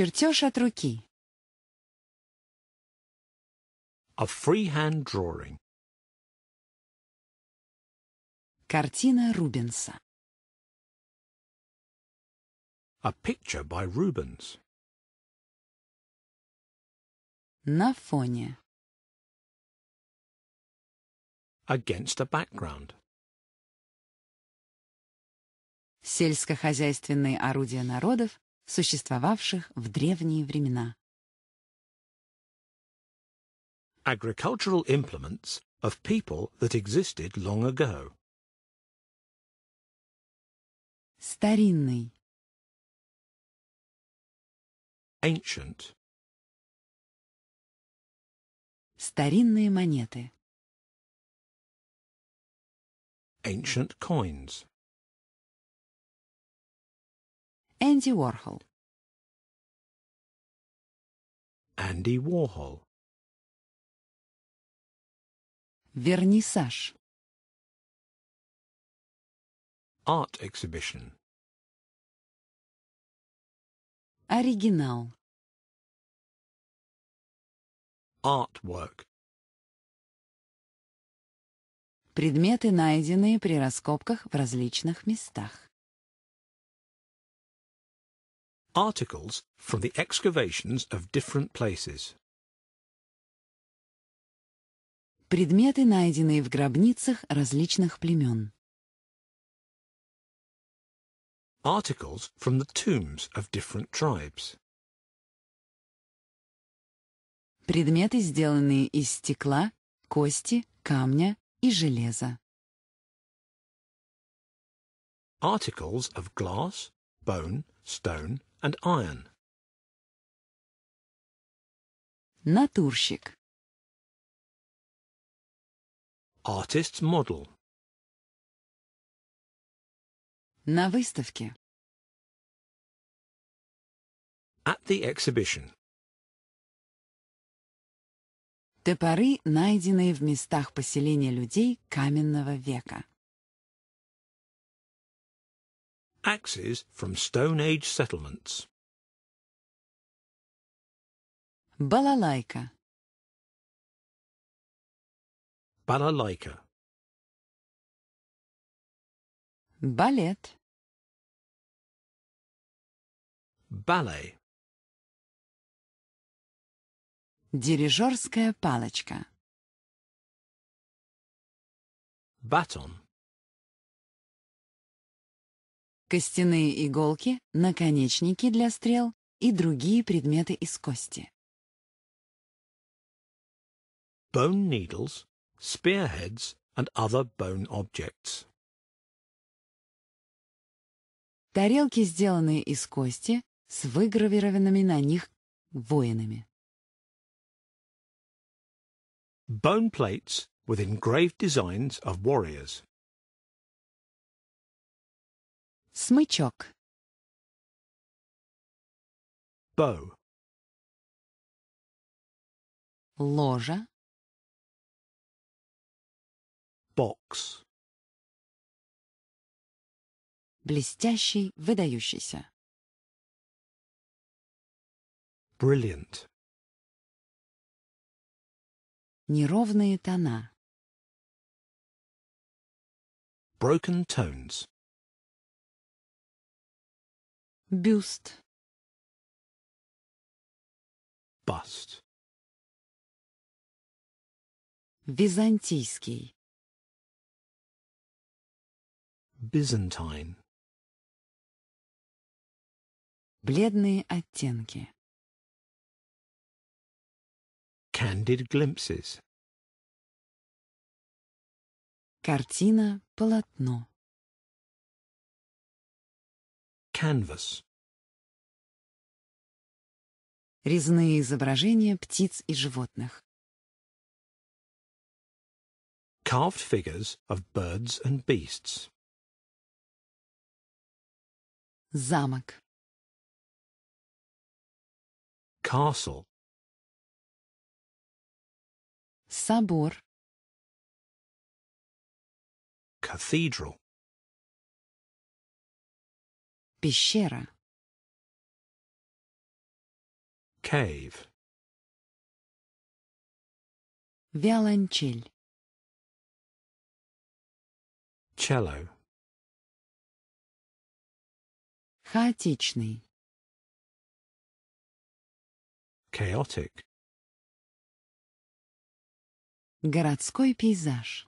Чертеж от руки. A freehand drawing. Картина Рубенса. A picture by Rubens. На фоне. Against a background. Сельскохозяйственные орудия народов, существовавших в древние времена. Agricultural implements of people that existed long ago. Старинный. Ancient. Старинные монеты. Ancient coins. Энди Уорхол. Andy Warhol. Вернисаж. Art exhibition. Оригинал. Artwork. Предметы, найденные при раскопках в различных местах. Articles from the excavations of different places. Предметы, найденные в гробницах различных племен. Articles from the tombs of different tribes. Предметы, сделанные из стекла, кости, камня и железа. Articles of glass, bone, stone and iron. Натурщик. Artist's model. На выставке. At the exhibition. Топоры, найденные в местах поселения людей каменного века. Axes from Stone Age settlements. Балалайка. Балалайка. Балет. Ballet. Дирижерская палочка. Батон. Костяные иголки, наконечники для стрел и другие предметы из кости. Bone needles, spearheads and other bone objects. Тарелки, сделанные из кости, с выгравированными на них воинами. Bone plates with engraved designs of warriors. Смычок. Bow. Ложа. Box. Блестящий, выдающийся. Brilliant. Неровные тона. Broken tones. Бюст. Bust. Византийский. Byzantine. Бледные оттенки. Candid glimpses. Картина, полотно. Canvas. Резные изображения птиц и животных. Carved figures of birds and beasts. Замок. Castle. Собор. Cathedral. Пещера. Cave. Violoncello. Cello. Хаотичный. Chaotic. Городской пейзаж.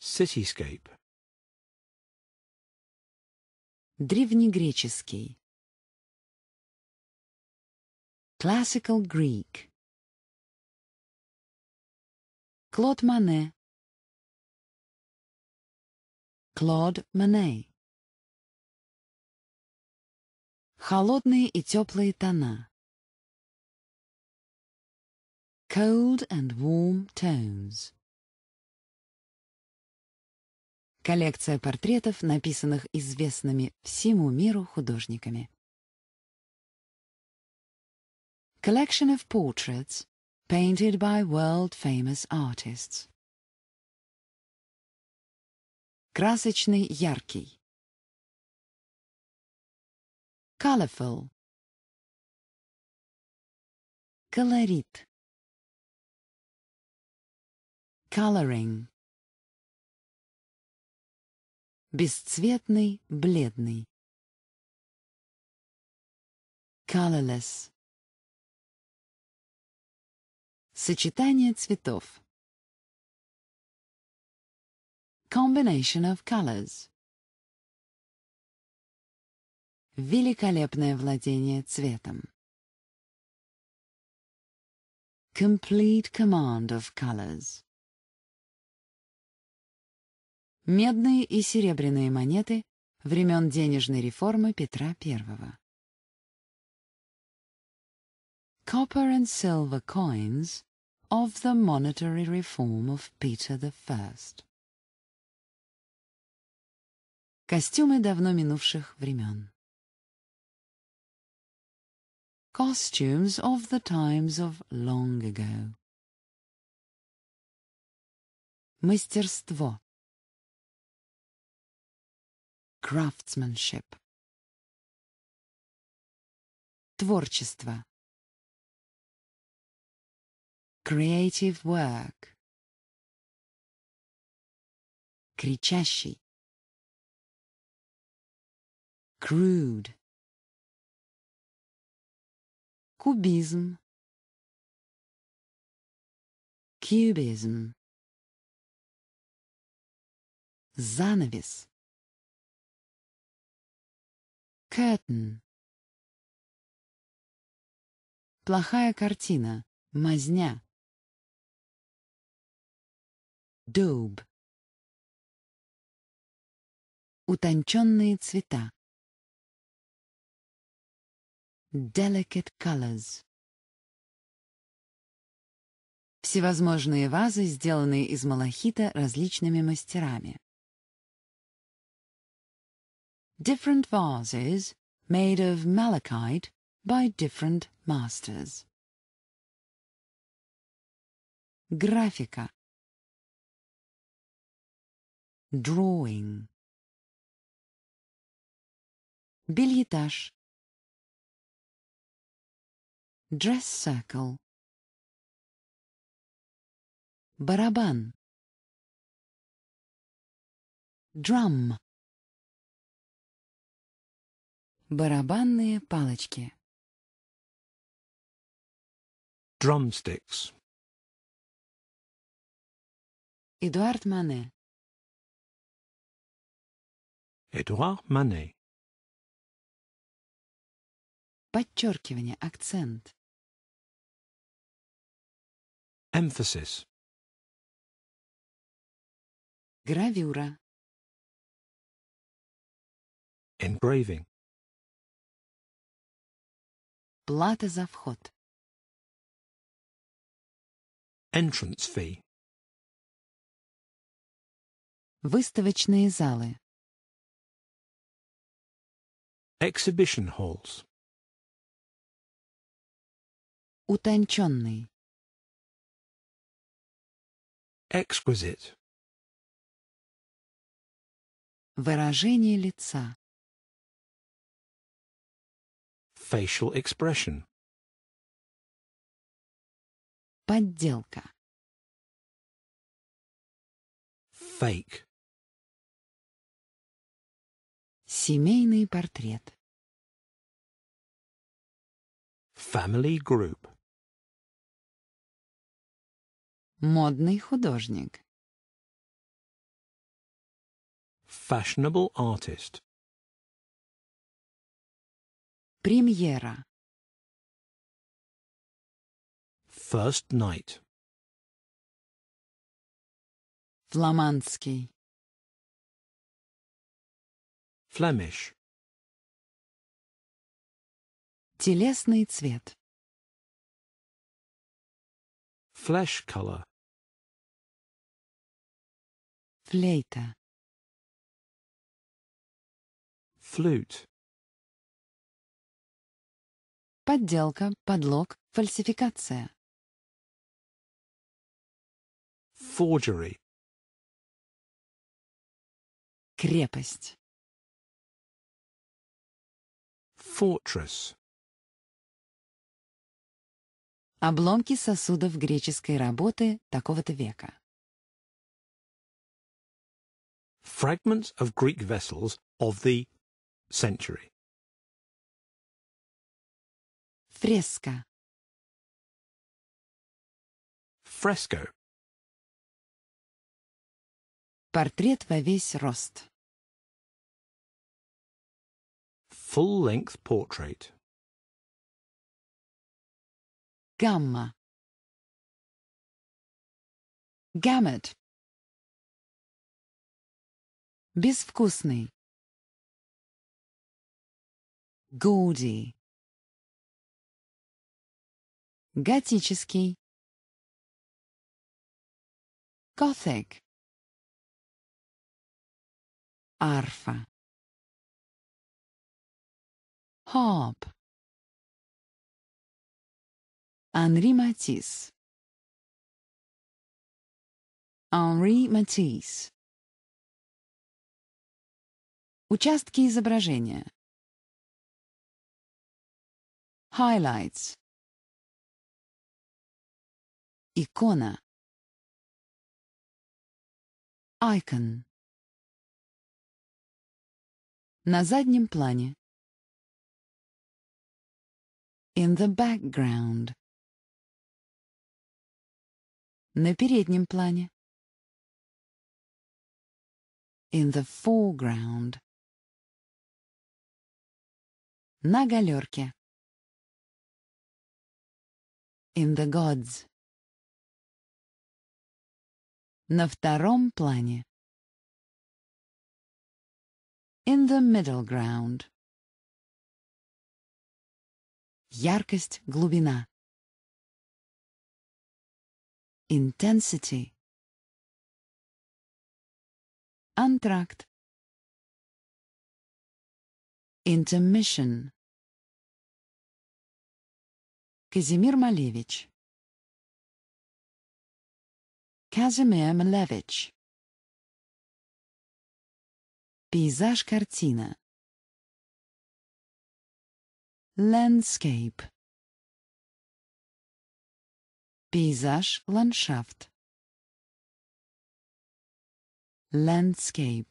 Cityscape. Древнегреческий. Classical Greek. Клод Моне. Клод Моне. Холодные и теплые тона. Cold and warm tones. Коллекция портретов, написанных известными всему миру художниками. Collection of portraits painted by world-famous artists. Красочный, яркий. Colorful. Колорит. Coloring. Бесцветный, бледный. Colorless. Сочетание цветов. Combination of colors. Великолепное владение цветом. Complete command of colors. Медные и серебряные монеты времен денежной реформы Петра I. Copper and silver coins of the monetary reform of Peter I. Костюмы давно минувших времен. Costumes of the times of long ago. Мастерство. Craftsmanship. Творчество. Creative work. Кричащий. Crude. Кубизм. Cubism. Занавес. Curtain. Плохая картина. Мазня. Daub. Утонченные цвета. Delicate colors. Всевозможные вазы, сделанные из малахита различными мастерами. Different vases made of malachite by different masters. Графика. Drawing. Бельетаж. Dress circle. Барабан. Drum. Барабанные палочки. Drumsticks. Эдуард Мане. Эдуард Мане. Подчеркивание, акцент. Emphasis. Гравюра. Engraving. Плата за вход. Entrance fee. Выставочные залы. Exhibition halls. Утонченный. Exquisite. Выражение лица. facial expression. Подделка. Fake. Семейный портрет. Family group. Модный художник. Fashionable artist. Премьера. First night. Фламандский. Flemish. Телесный цвет. Flesh color. Флейта. Flute. Подделка, подлог, фальсификация. Forgery. Крепость. Fortress. Обломки сосудов греческой работы такого-то века. Fragments of Greek vessels of the century. Фреска. Fresco. Портрет во весь рост. Full-length portrait. Гамма. Gamut. Безвкусный. Gaudy. Готический. Gothic. Арфа. Harp. Анри Матисс. Анри Матисс. Участки изображения. Highlights. Икона. Icon. На заднем плане. In the background. На переднем плане. In the foreground. На галерке. In the gods. На втором плане. In the middle ground. Яркость, глубина. Intensity. Антракт. Intermission. Казимир Малевич. Казимир Малевич. Пейзаж-картина. Landscape. Пейзаж-ландшафт. Landscape.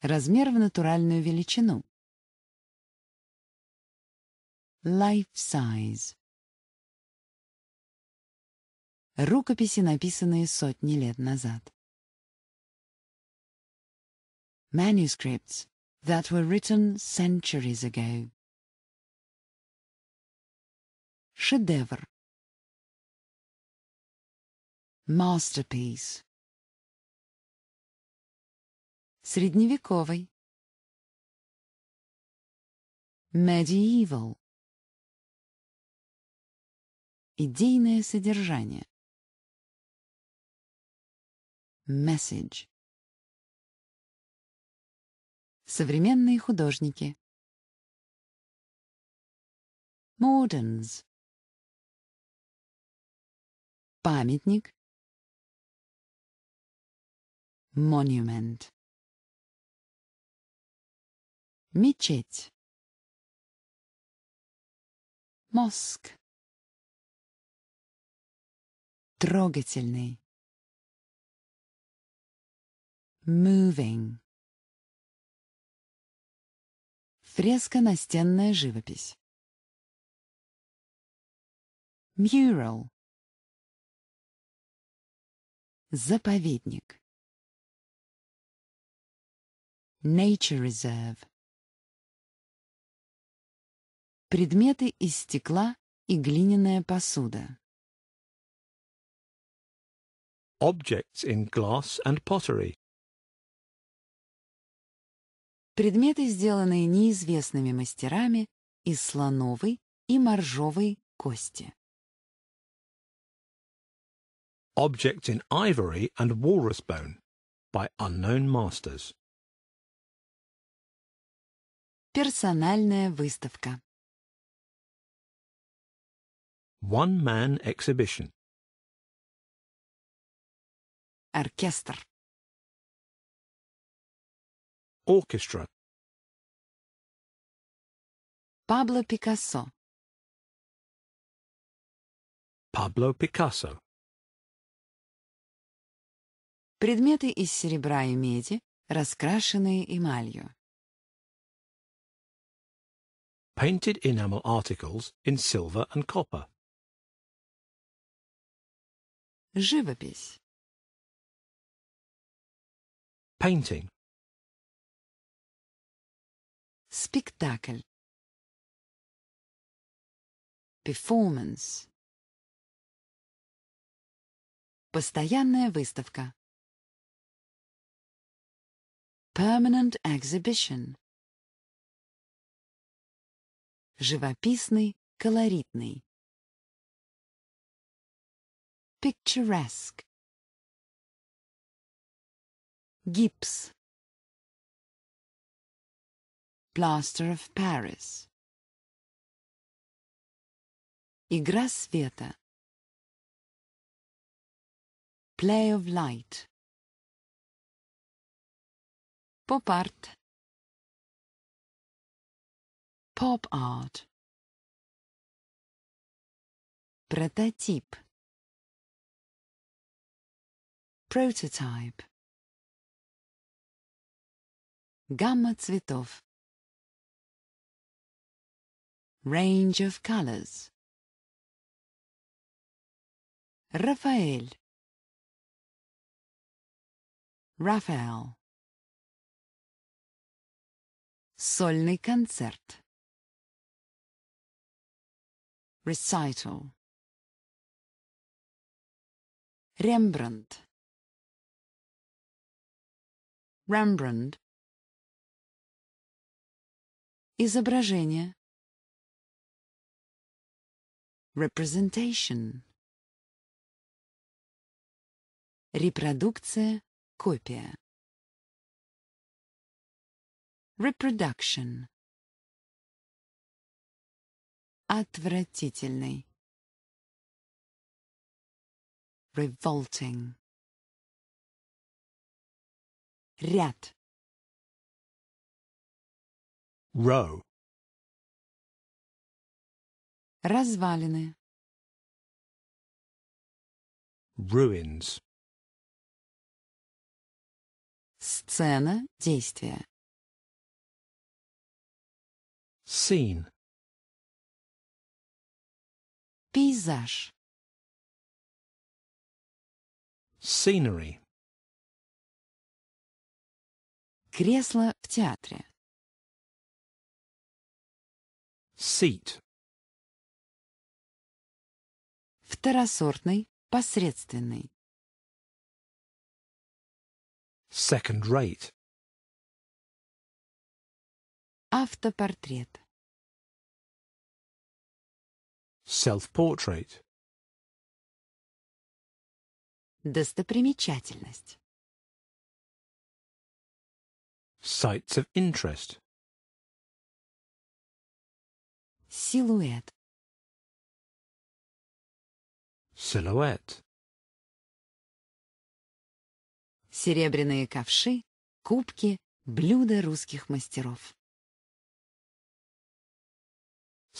Размер в натуральную величину. Life size. Рукописи, написанные сотни лет назад. Manuscripts that were written centuries ago. Шедевр. Masterpiece. Средневековый. Medieval. Идейное содержание. Message. Современные художники. Moderns. Памятник. Monument. Мечеть. Мозг. Трогательный. Moving. Фреска, настенная живопись. Mural. Заповедник. Nature Reserve. Предметы из стекла и глиняная посуда. Objects in glass and pottery. Предметы, сделанные неизвестными мастерами из слоновой и моржовой кости. Objects in ivory and walrus bone by unknown masters. Персональная выставка. One-man exhibition. Оркестр. Orchestra. Pablo Picasso. Pablo Picasso. Предметы из серебра и меди, раскрашенные эмалью. Painted enamel articles in silver and copper. Живопись. Painting. Спектакль. Performance. Постоянная выставка. Permanent exhibition. Живописный, колоритный. Picturesque. Гипс. Plaster of Paris. Игра света. Play of light. Поп-арт. Поп-арт. Прототип. Prototype. Гамма цветов. Range of colors. Рафаэль. Rafael. Сольный концерт. Recital. Rembrandt. Rembrandt. Изображение. Representation. Репродукция, копия. Reproduction. Отвратительный. Revolting. Ряд. Row. Развалины. Ruins. Сцена действия. Scene. Пейзаж. Scenery. Кресло в театре. Seat. Второсортный, посредственный. Second rate. Автопортрет. Self-portrait. Достопримечательность. Sites of interest. Силуэт. Silhouette. Серебряные ковши, кубки, блюда русских мастеров.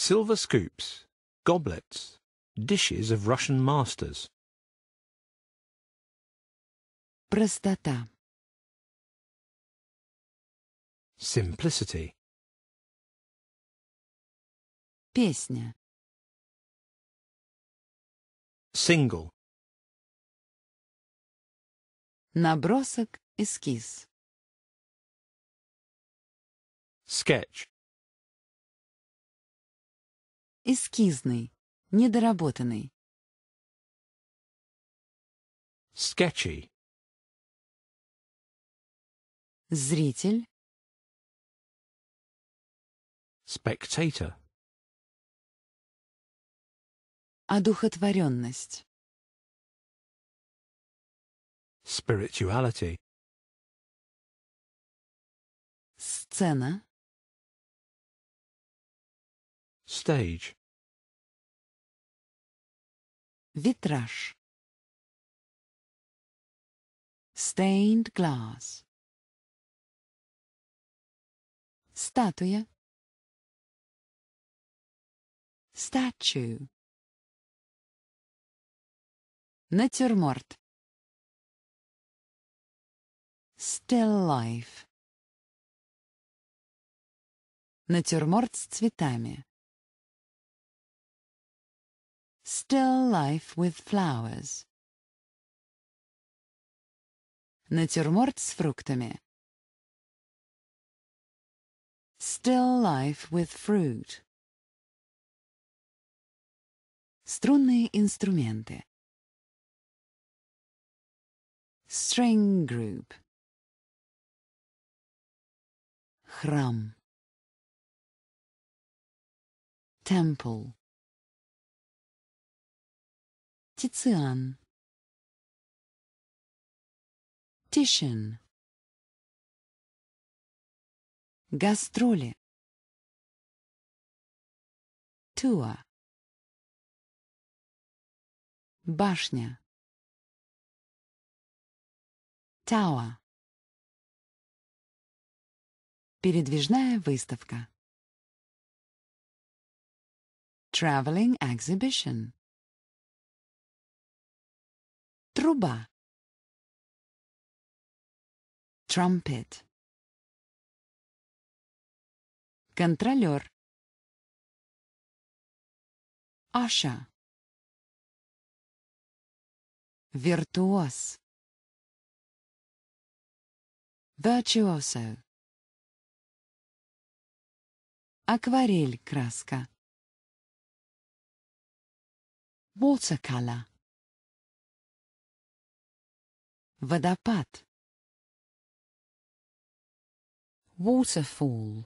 silver scoops, goblets, dishes of Russian masters. Простота. Simplicity. Песня. Single. Набросок, эскиз. Sketch. Эскизный, недоработанный. Sketchy. Зритель. Spectator. Одухотворенность. Spirituality. Сцена. Stage. Витраж. Stained glass. Статуя. Statue. Натюрморт. Still life. Натюрморт с цветами. Still life with flowers. Натюрморт с фруктами. Still life with fruit. Струнные инструменты. String group. Храм. Temple. Titian. Titian. Гастроли. Туа. Башня. Tower. Передвижная выставка. Traveling exhibition. Труба. Trumpet. Контролер. Аша. Виртуоз. Virtuoso. Акварель, краска. Watercolor. Водопад. Waterfall.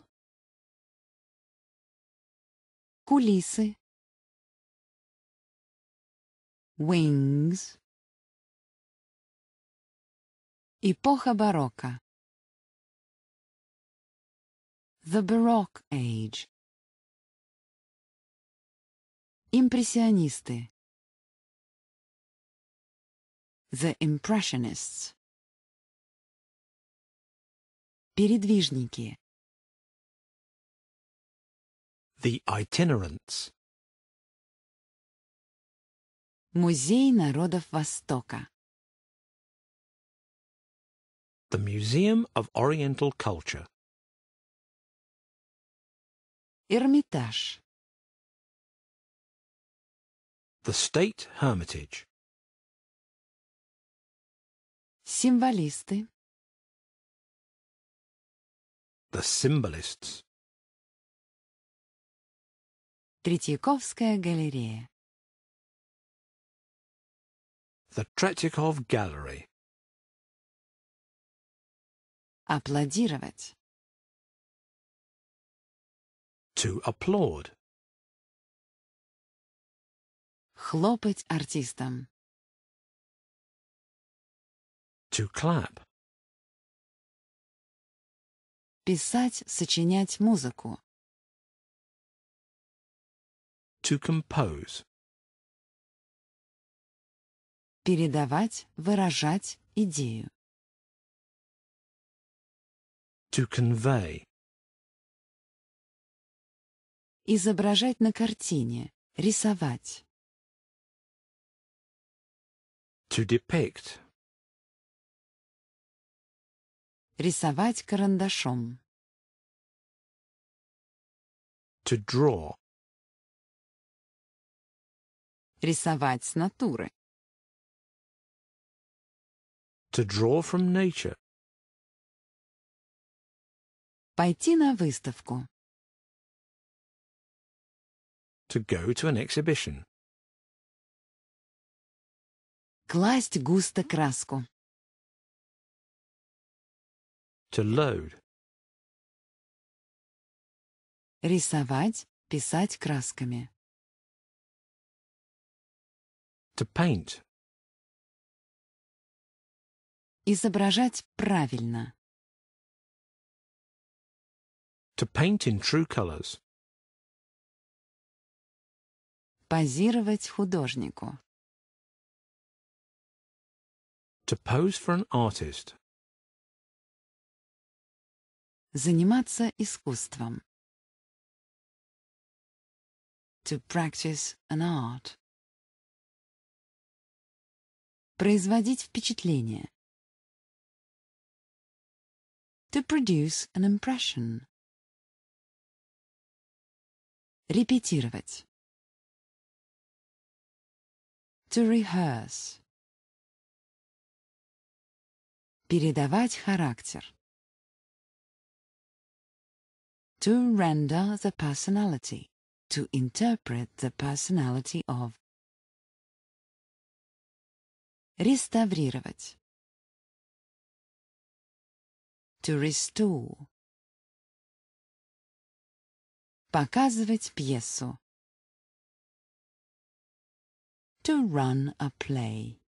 Кулисы. Wings. Эпоха барокко. The Baroque Age. Импрессионисты. The Impressionists. Передвижники. The Itinerants. Музей народов Востока. The Museum of Oriental Culture. Эрмитаж. The State Hermitage. Символисты. The Symbolists. Третьяковская галерея. The Tretyakov Gallery. Аплодировать. To applaud. Хлопать артистам. To clap. Писать, сочинять музыку. To compose. Передавать, выражать идею. To convey. Изображать на картине. Рисовать. To depict. Рисовать карандашом. To draw. Рисовать с натуры. To draw from nature. Пойти на выставку. To go to an exhibition. Класть густо краску. To load. Рисовать, писать красками. To paint. Изображать правильно. To paint in true colors. Позировать художнику. To pose for an artist. Заниматься искусством. To practice an art. Производить впечатление. To produce an impression. Репетировать. To rehearse. Передавать характер. To render the personality. To interpret the personality of. Реставрировать. To restore. Показывать пьесу. To run a play.